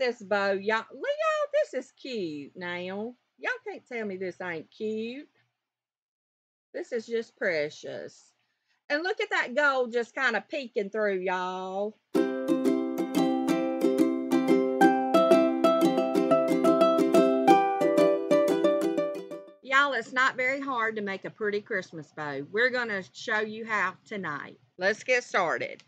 this bow, y'all. This is cute now. Y'all can't tell me this ain't cute. This is just precious. And look at that gold just kind of peeking through, y'all. Y'all, it's not very hard to make a pretty Christmas bow. We're going to show you how tonight. Let's get started.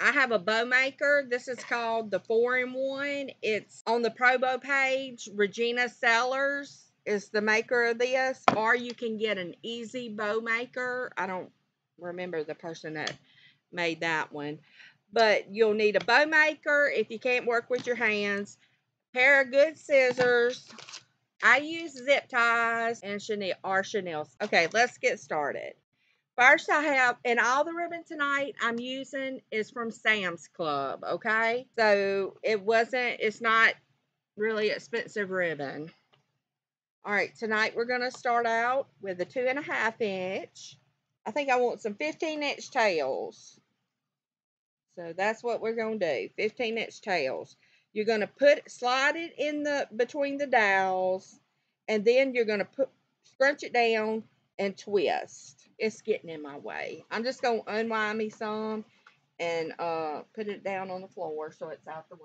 I have a bow maker. This is called the 4-in-1. It's on the Pro Bow page. Regina Sellers is the maker of this. Or you can get an easy bow maker. I don't remember the person that made that one. But you'll need a bow maker if you can't work with your hands. A pair of good scissors. I use zip ties and Chanel. Okay, let's get started. First I have, and all the ribbon tonight I'm using is from Sam's Club, okay? So it's not really expensive ribbon. All right, tonight we're gonna start out with a 2.5 inch. I think I want some 15-inch tails. So that's what we're gonna do, 15-inch tails. You're gonna slide it in between the dowels, and then you're gonna scrunch it down and twist. It's getting in my way. I'm just going to unwind me some and put it down on the floor so it's out the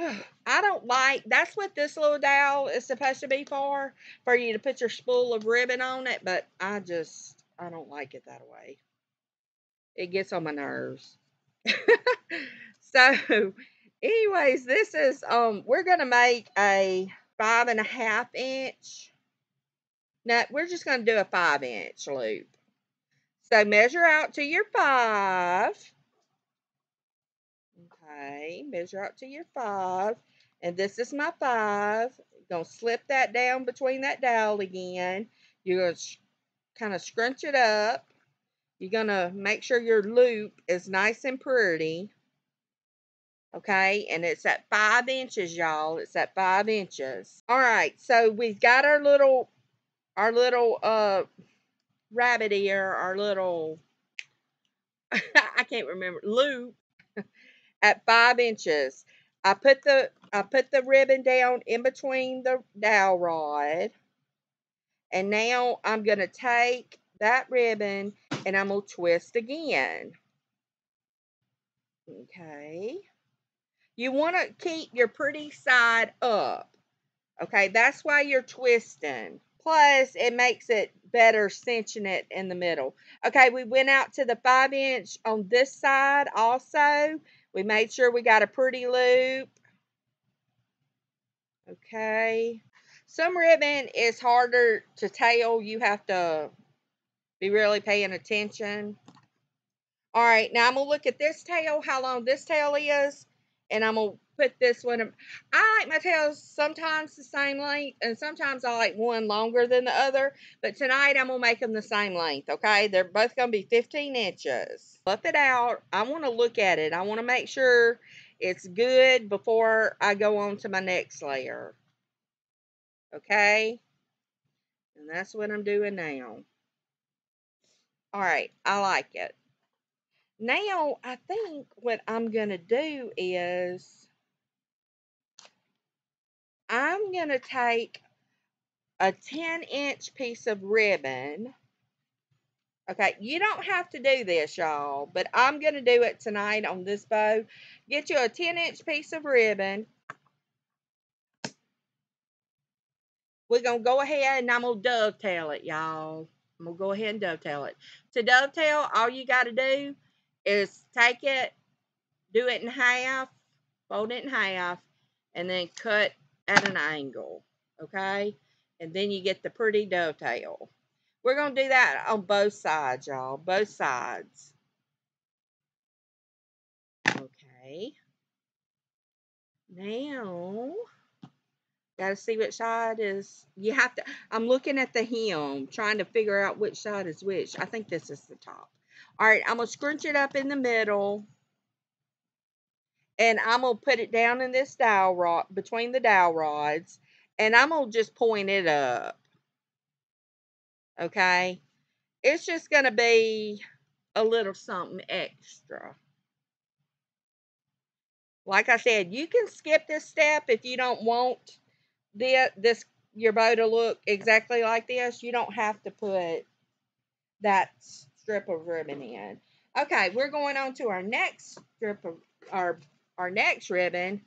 way. I don't like, that's what this little dowel is supposed to be for you to put your spool of ribbon on it, but I don't like it that way. It gets on my nerves. So, anyways, this is, we're going to make a 5.5 inch. Now, we're just going to do a 5-inch loop. So, measure out to your 5. Okay, measure out to your 5. And this is my 5. You're going to slip that down between that dowel again. You're going to kind of scrunch it up. You're going to make sure your loop is nice and pretty. Okay, and it's at 5 inches, y'all. It's at 5 inches. All right, so we've got our little... rabbit ear, our little, I can't remember, loop at 5 inches. I put the ribbon down in between the dowel rod, and now I'm going to take that ribbon and I'm going to twist again. Okay. You want to keep your pretty side up. Okay, that's why you're twisting. Plus, it makes it better cinching it in the middle. Okay, we went out to the 5-inch on this side also. We made sure we got a pretty loop. Okay. Some ribbon is harder to tail. You have to be really paying attention. All right, now I'm going to look at this tail, how long this tail is, and I'm going to put this one. I like my tails sometimes the same length, and sometimes I like one longer than the other, but tonight I'm gonna make them the same length. Okay, they're both gonna be 15 inches. Fluff it out. I want to look at it. I want to make sure it's good before I go on to my next layer. Okay, and that's what I'm doing now. All right, I like it. Now I think what I'm gonna do is I'm going to take a 10-inch piece of ribbon. Okay, you don't have to do this, y'all, but I'm going to do it tonight on this bow. Get you a 10-inch piece of ribbon. We're going to go ahead and I'm going to dovetail it, y'all. I'm going to go ahead and dovetail it. To dovetail, all you got to do is take it, do it in half, fold it in half, and then cut at an angle, okay? And then you get the pretty dovetail. We're going to do that on both sides, y'all. Both sides. Okay. Now, got to see which side is... You have to... I'm looking at the hem, trying to figure out which side is which. I think this is the top. All right, I'm going to scrunch it up in the middle. And I'm going to put it down in this dowel rod, between the dowel rods. And I'm going to just point it up. Okay? It's just going to be a little something extra. Like I said, you can skip this step if you don't want your bow to look exactly like this. You don't have to put that strip of ribbon in. Okay, we're going on to our next strip of our next ribbon,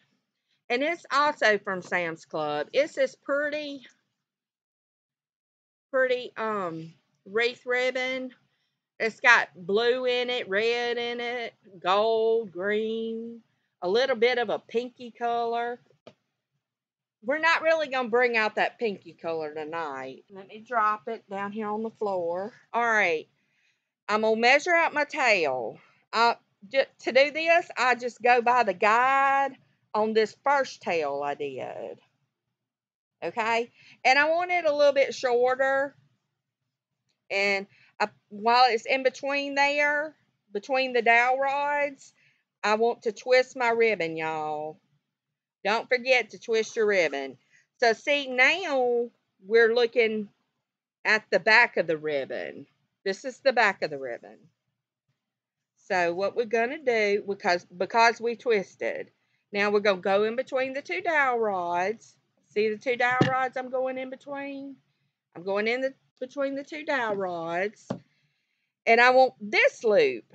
and it's also from Sam's Club. It's this pretty wreath ribbon. It's got blue in it, red in it, gold, green, a little bit of a pinky color. We're not really going to bring out that pinky color tonight. Let me drop it down here on the floor. All right. I'm going to measure out my tail. To do this, I just go by the guide on this first tail I did. Okay? And I want it a little bit shorter. And while it's in between there, between the dowel rods, I want to twist my ribbon, y'all. Don't forget to twist your ribbon. So see, now we're looking at the back of the ribbon. This is the back of the ribbon. So what we're going to do, because we twisted, now we're going to go in between the two dowel rods. See the two dowel rods I'm going in between? I'm going in between the two dowel rods. And I want this loop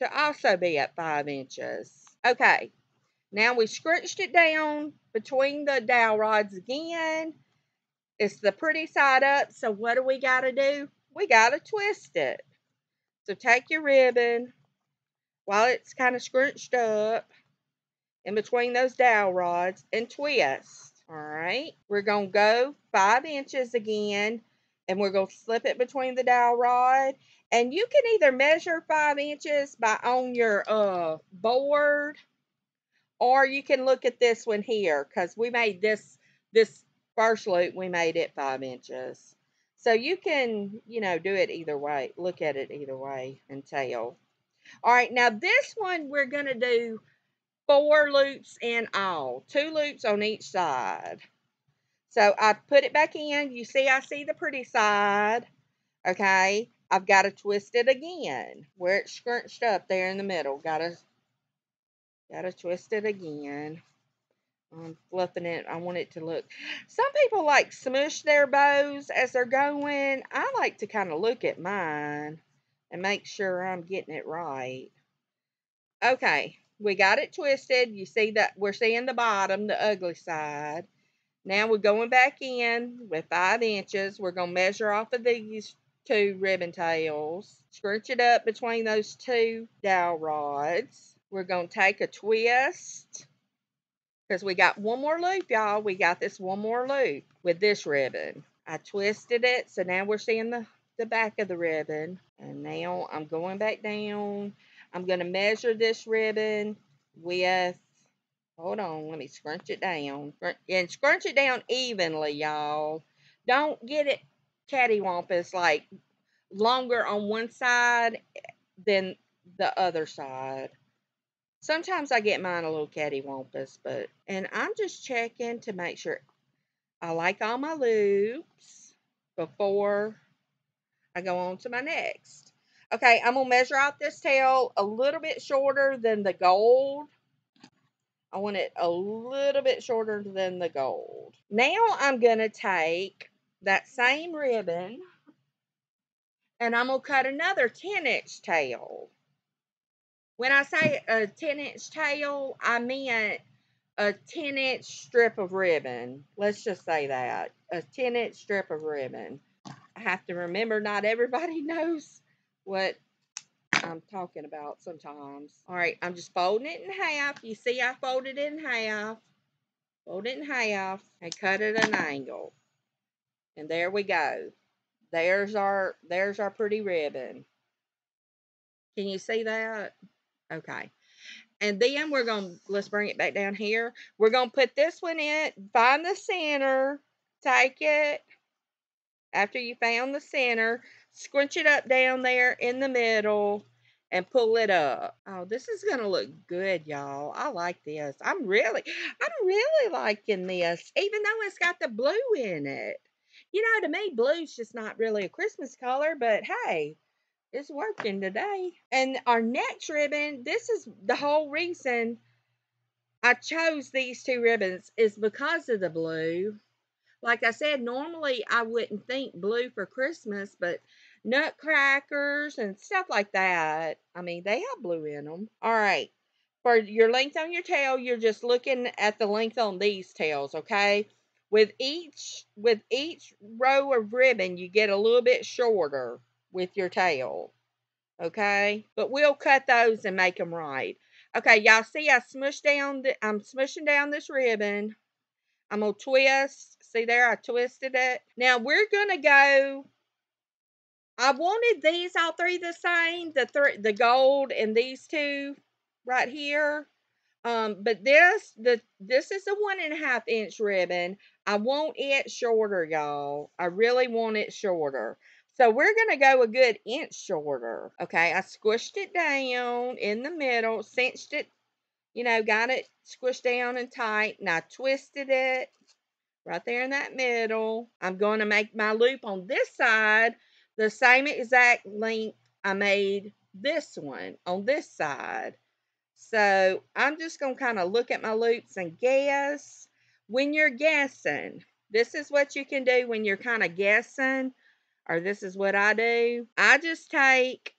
to also be at 5 inches. Okay, now we scrunched it down between the dowel rods again. It's the pretty side up, so what do we got to do? We got to twist it. So take your ribbon while it's kind of scrunched up in between those dowel rods and twist. All right, we're going to go 5 inches again, and we're going to slip it between the dowel rod. And you can either measure 5 inches by on your board, or you can look at this one here, because we made this first loop, we made it 5 inches. So you can, you know, do it either way, look at it either way and tell. All right, now this one we're going to do 4 loops in all, 2 loops on each side. So I put it back in. You see, I see the pretty side, okay? I've got to twist it again where it's scrunched up there in the middle. Gotta twist it again. I'm fluffing it. I want it to look. Some people like smush their bows as they're going. I like to kind of look at mine and make sure I'm getting it right. Okay, we got it twisted. You see that we're seeing the bottom, the ugly side. Now we're going back in with 5 inches. We're gonna measure off of these 2 ribbon tails. Scrunch it up between those 2 dowel rods. We're going to take a twist because we got one more loop, y'all. We got this one more loop with this ribbon. I twisted it, so now we're seeing the back of the ribbon. And now I'm going back down. I'm going to measure this ribbon with, hold on, let me scrunch it down. And scrunch it down evenly, y'all. Don't get it cattywampus, like longer on one side than the other side. Sometimes I get mine a little cattywampus, and I'm just checking to make sure I like all my loops before I go on to my next. Okay, I'm going to measure out this tail a little bit shorter than the gold. I want it a little bit shorter than the gold. Now I'm going to take that same ribbon and I'm going to cut another 10-inch tail. When I say a 10-inch tail, I meant a 10-inch strip of ribbon. Let's just say that. A 10-inch strip of ribbon. I have to remember not everybody knows what I'm talking about sometimes. All right, I'm just folding it in half. You see I folded it in half. Fold it in half and cut it an angle. And there we go. There's our pretty ribbon. Can you see that? Okay, and then let's bring it back down here. We're going to put this one in, find the center, take it. After you found the center, scrunch it up down there in the middle and pull it up. Oh, this is going to look good, y'all. I like this. I'm really liking this, even though it's got the blue in it. You know, to me, blue's just not really a Christmas color, but hey. It's working today. And our next ribbon, this is the whole reason I chose these two ribbons is because of the blue. Like I said, normally I wouldn't think blue for Christmas, but nutcrackers and stuff like that, I mean, they have blue in them. All right, for your length on your tail, you're just looking at the length on these tails, okay? With each row of ribbon, you get a little bit shorter with your tail, okay? But we'll cut those and make them right. Okay, y'all see I smushed down, I'm smushing down this ribbon. I'm going to twist. See there, I twisted it. Now we're going to go, I wanted these all three the same, the gold and these two right here. But this is a 1.5 inch ribbon. I want it shorter, y'all. I really want it shorter. So we're going to go a good inch shorter. Okay, I squished it down in the middle, cinched it, you know, got it squished down and tight, and I twisted it right there in that middle. I'm going to make my loop on this side the same exact length I made this one on this side. So I'm just going to kind of look at my loops and guess. When you're guessing, this is what you can do when you're kind of guessing, or this is what I do. I just take,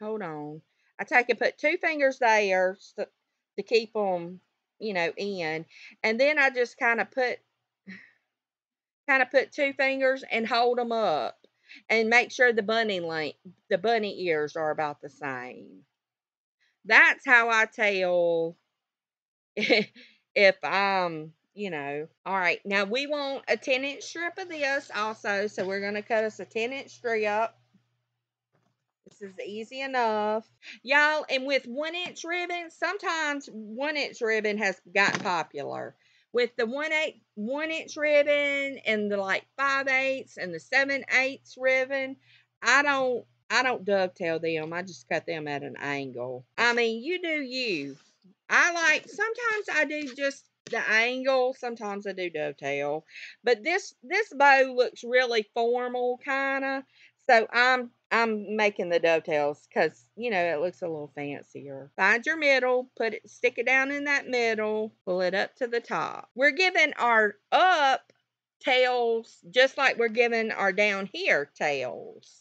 hold on, I take and put two fingers there to keep them, you know, in. And then I just kind of put two fingers and hold them up and make sure the bunny ears are about the same. That's how I tell if I'm, you know. All right, now we want a 10-inch strip of this also, so we're going to cut us a 10-inch strip. This is easy enough. Y'all, and with 1-inch ribbon, sometimes 1-inch ribbon has gotten popular. With the 1/8 1-inch ribbon and the like 5/8 and the 7/8 ribbon, I don't dovetail them. I just cut them at an angle. I mean, you do you. I like, sometimes I do just the angle. Sometimes I do dovetail. But this bow looks really formal kind of. So I'm making the dovetails because, you know, it looks a little fancier. Find your middle, stick it down in that middle, pull it up to the top. We're giving our up tails just like we're giving our down here tails.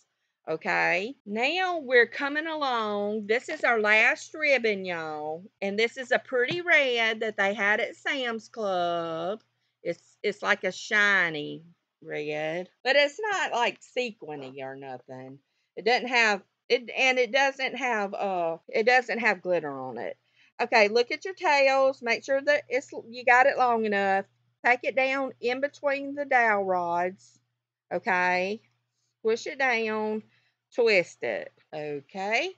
Okay, now we're coming along. This is our last ribbon, y'all. And this is a pretty red that they had at Sam's Club. It's like a shiny red, but it's not like sequiny or nothing. It doesn't have it, and it doesn't have glitter on it. Okay, look at your tails. Make sure that you got it long enough. Take it down in between the dowel rods. Okay, push it down, twist it. Okay.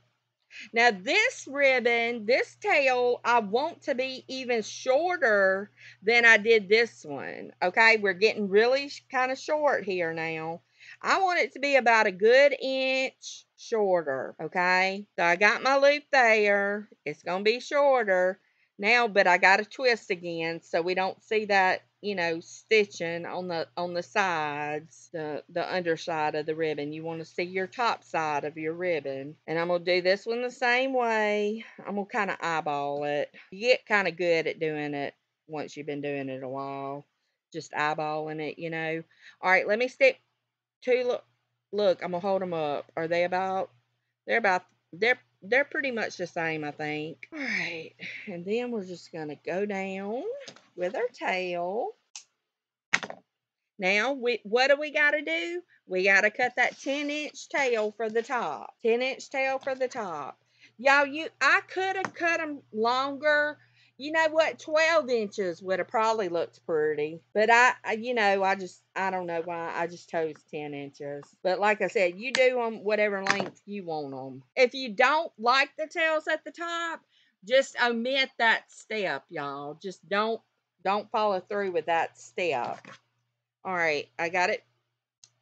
Now this ribbon, this tail, I want to be even shorter than I did this one. Okay, we're getting really kind of short here now. I want it to be about a good inch shorter, okay? So I got my loop there. It's going to be shorter now, but I got to twist again so we don't see that, you know, stitching on the sides, the underside of the ribbon. You want to see your top side of your ribbon. And I'm going to do this one the same way. I'm going to kind of eyeball it. You get kind of good at doing it once you've been doing it a while. Just eyeballing it, you know. All right, let me stick two. Look, I'm going to hold them up. Are they they're pretty much the same, I think. All right, and then we're just going to go down with our tail. Now, what do we got to do? We got to cut that 10-inch tail for the top. 10-inch tail for the top. Y'all, I could have cut them longer. You know what? 12 inches would have probably looked pretty. But I don't know why. I just chose 10 inches. But like I said, you do them whatever length you want them. If you don't like the tails at the top, just omit that step, y'all. Just don't follow through with that step. All right, I got it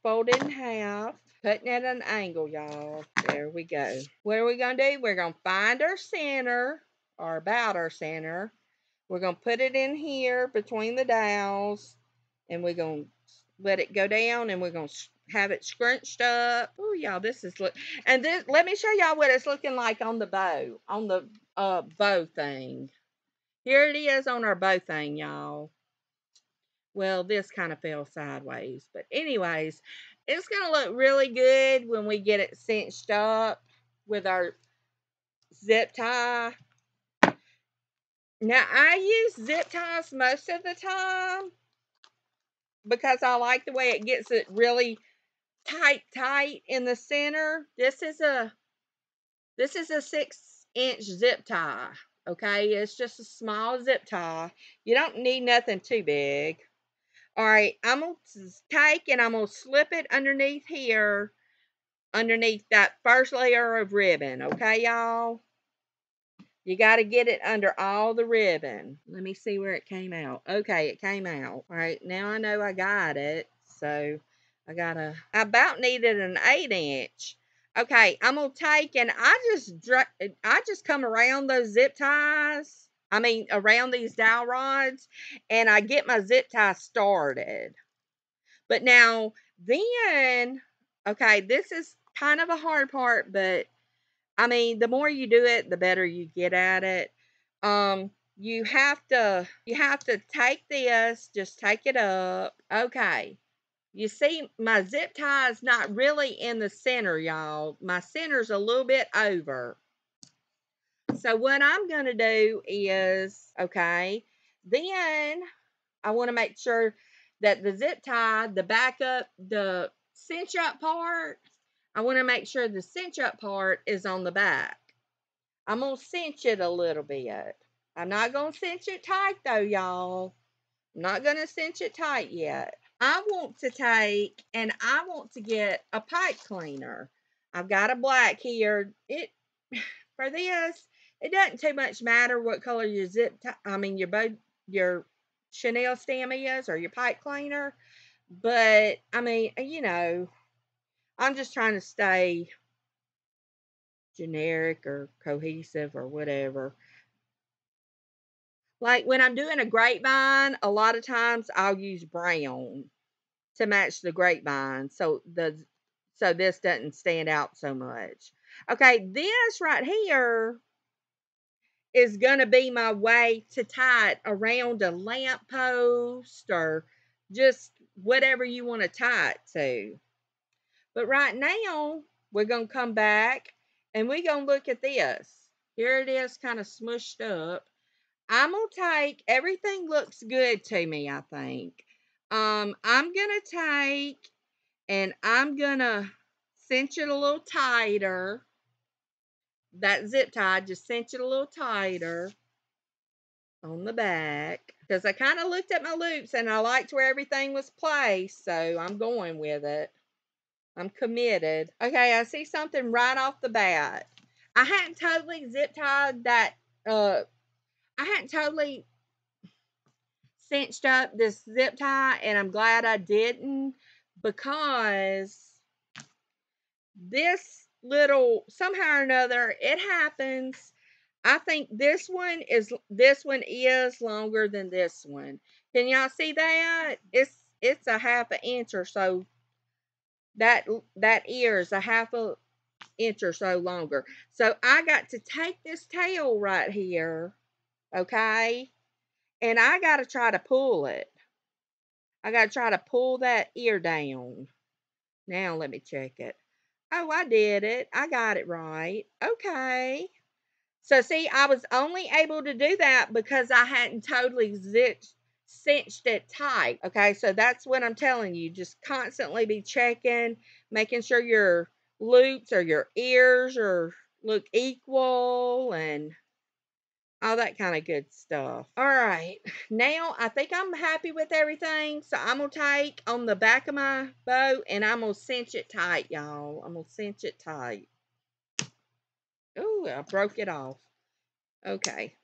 folded in half. Cutting at an angle, y'all. There we go. What are we going to do? We're going to find our center, or about our center. We're going to put it in here between the dowels, and we're going to let it go down, and we're going to have it scrunched up. Oh, y'all, this is let me show y'all what it's looking like on the bow thing. Here it is on our bow thing, y'all. Well, this kind of fell sideways. But anyways, it's going to look really good when we get it cinched up with our zip tie. Now, I use zip ties most of the time because I like the way it gets it really tight in the center. This is a 6-inch zip tie, okay? It's just a small zip tie. You don't need nothing too big. All right, I'm going to take and I'm going to slip it underneath here, underneath that first layer of ribbon, okay, y'all? You got to get it under all the ribbon. Let me see where it came out. Okay, it came out. All right, now I know I got it. So I about needed an 8-inch. Okay, I'm going to take and I just come around those zip ties. I mean, around these dowel rods, and I get my zip tie started. But now, then, okay, this is kind of a hard part, but, I mean, the more you do it, the better you get at it. You have to take this, just take it up. Okay, you see, my zip tie is not really in the center, y'all. My center's a little bit over. So what I'm going to do is, okay, then I want to make sure that the zip tie, the back up, the cinch up part, I want to make sure the cinch up part is on the back. I'm going to cinch it a little bit. I'm not going to cinch it tight though, y'all. I'm not going to cinch it tight yet. I want to take and I want to get a pipe cleaner. I've got a black here. For this, it doesn't too much matter what color your zip tie, I mean your Chanel stem is or your pipe cleaner. But I mean, you know, I'm just trying to stay generic or cohesive or whatever. Like when I'm doing a grapevine, a lot of times I'll use brown to match the grapevine, so this doesn't stand out so much. Okay, this right here is going to be my way to tie it around a lamp post or just whatever you want to tie it to. But right now, we're going to come back and we're going to look at this. Here it is kind of smushed up. I'm going to take, everything looks good to me, I think. I'm going to take and I'm going to cinch it a little tighter. That zip tie, just cinch it a little tighter on the back. Because I kind of looked at my loops and I liked where everything was placed. So I'm going with it. I'm committed. Okay, I see something right off the bat. I hadn't totally zip tied that, I hadn't totally cinched up this zip tie, and I'm glad I didn't, because this little, somehow or another, it happens. I think this one is longer than this one. Can y'all see that? It's a half an inch or so. That ear is a half an inch or so longer. So I got to take this tail right here, okay? And I got to try to pull it. I got to try to pull that ear down. Now let me check it. Oh, I did it. I got it right. Okay. So, see, I was only able to do that because I hadn't totally cinched it tight. Okay, so that's what I'm telling you. Just constantly be checking, making sure your loops or your ears look equal and all that kind of good stuff. All right. Now, I think I'm happy with everything. So, I'm going to take on the back of my bow and I'm going to cinch it tight, y'all. I'm going to cinch it tight. Ooh, I broke it off. Okay.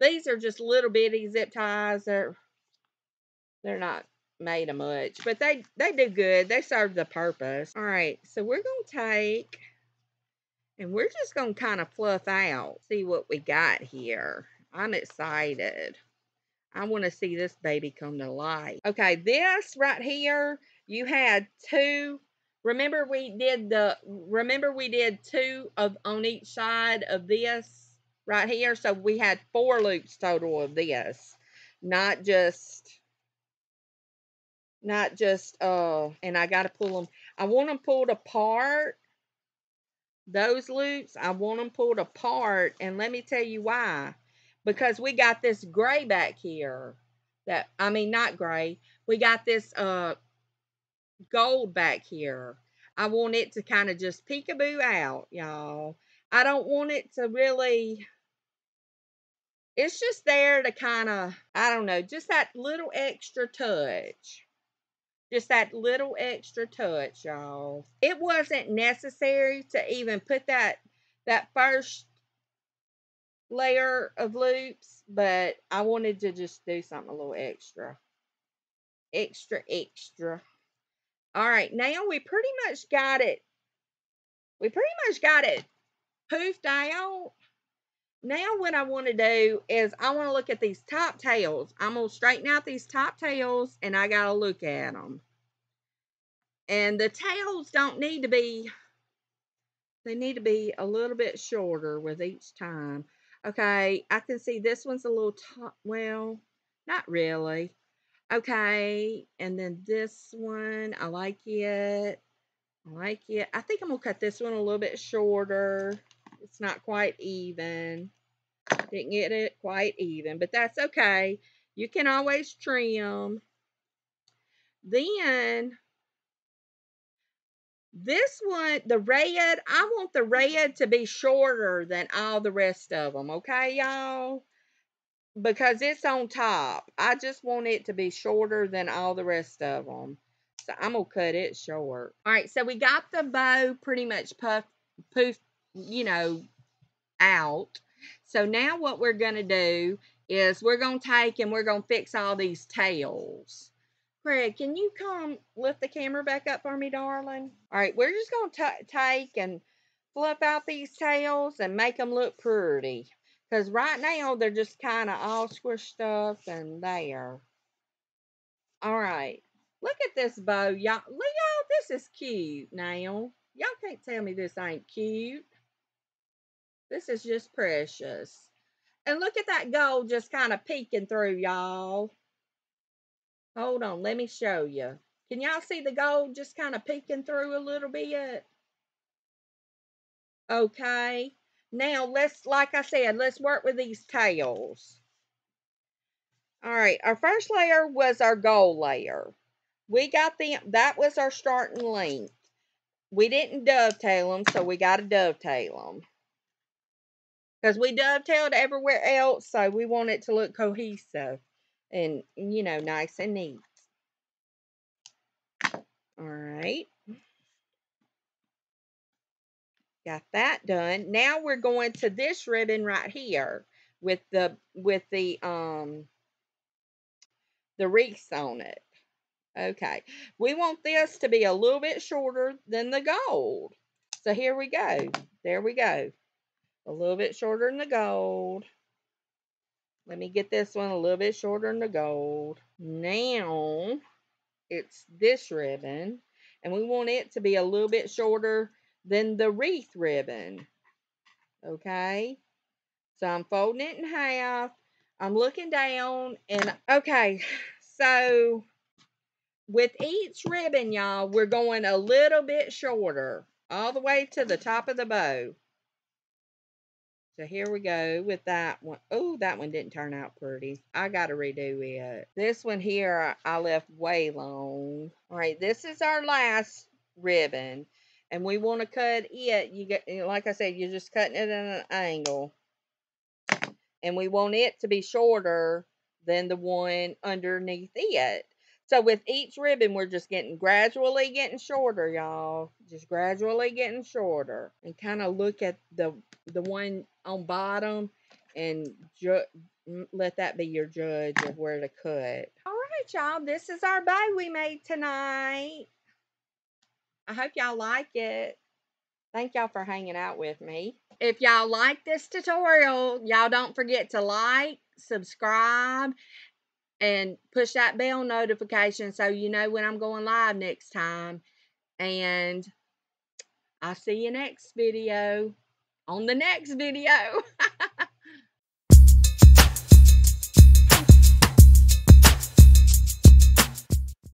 These are just little bitty zip ties. They're not made of much, but they do good. They serve the purpose. All right. So, we're going to take... and we're just going to kind of fluff out, see what we got here. I'm excited. I want to see this baby come to life. Okay, this right here, you had two. Remember we did two on each side of this right here. So we had 4 loops total of this, not just, and I got to pull them. I want them pulled apart. Those loops, I want them pulled apart. And let me tell you why. Because we got this gray back here. I mean, not gray. We got this gold back here. I want it to kind of just peekaboo out, y'all. I don't want it to really... It's just there to kind of, I don't know, just that little extra touch. Just that little extra touch, y'all. It wasn't necessary to even put that first layer of loops, but I wanted to just do something a little extra. Extra, extra. All right, now we pretty much got it. We pretty much got it poofed out. Now what I want to do is I want to look at these top tails. I'm going to straighten out these top tails, and I got to look at them. And the tails don't need to be, they need to be a little bit shorter with each time. Okay, I can see this one's a little, well, not really. Okay, and then this one, I like it. I like it. I think I'm going to cut this one a little bit shorter. It's not quite even. Didn't get it quite even, but that's okay. You can always trim. Then, this one, the red, I want the red to be shorter than all the rest of them, okay, y'all? Because it's on top. I just want it to be shorter than all the rest of them. So, I'm going to cut it short. All right, so we got the bow pretty much poofed, you know, out. So now what we're going to do is we're going to take and we're going to fix all these tails. Craig, can you come lift the camera back up for me, darling? All right, we're just going to take and fluff out these tails and make them look pretty. Because right now they're just kind of all squished up and there. All right, look at this bow, y'all. Leo, this is cute now. Y'all can't tell me this ain't cute. This is just precious. And look at that gold just kind of peeking through, y'all. Hold on, let me show you. Can y'all see the gold just kind of peeking through a little bit? Okay. Now, let's, like I said, let's work with these tails. All right, our first layer was our gold layer. We got them, that was our starting length. We didn't dovetail them, so we got to dovetail them. Because we dovetailed everywhere else, so we want it to look cohesive and, you know, nice and neat. All right. Got that done. Now we're going to this ribbon right here with the wreaths on it. Okay, we want this to be a little bit shorter than the gold. So here we go. There we go. A little bit shorter than the gold. Let me get this one a little bit shorter than the gold. Now, it's this ribbon. And we want it to be a little bit shorter than the wreath ribbon. Okay. So I'm folding it in half. I'm looking down. And okay, so... with each ribbon, y'all, we're going a little bit shorter, all the way to the top of the bow. So here we go with that one. Oh, that one didn't turn out pretty. I got to redo it. This one here, I left way long. All right, this is our last ribbon, and we want to cut it. You get, like I said, you're just cutting it at an angle, and we want it to be shorter than the one underneath it. So with each ribbon, we're just gradually getting shorter, y'all. Just gradually getting shorter. And kind of look at the one on bottom and let that be your judge of where to cut. All right, y'all. This is our bow we made tonight. I hope y'all like it. Thank y'all for hanging out with me. If y'all like this tutorial, y'all don't forget to like, subscribe, and push that bell notification so you know when I'm going live next time. And I'll see you next video. On the next video.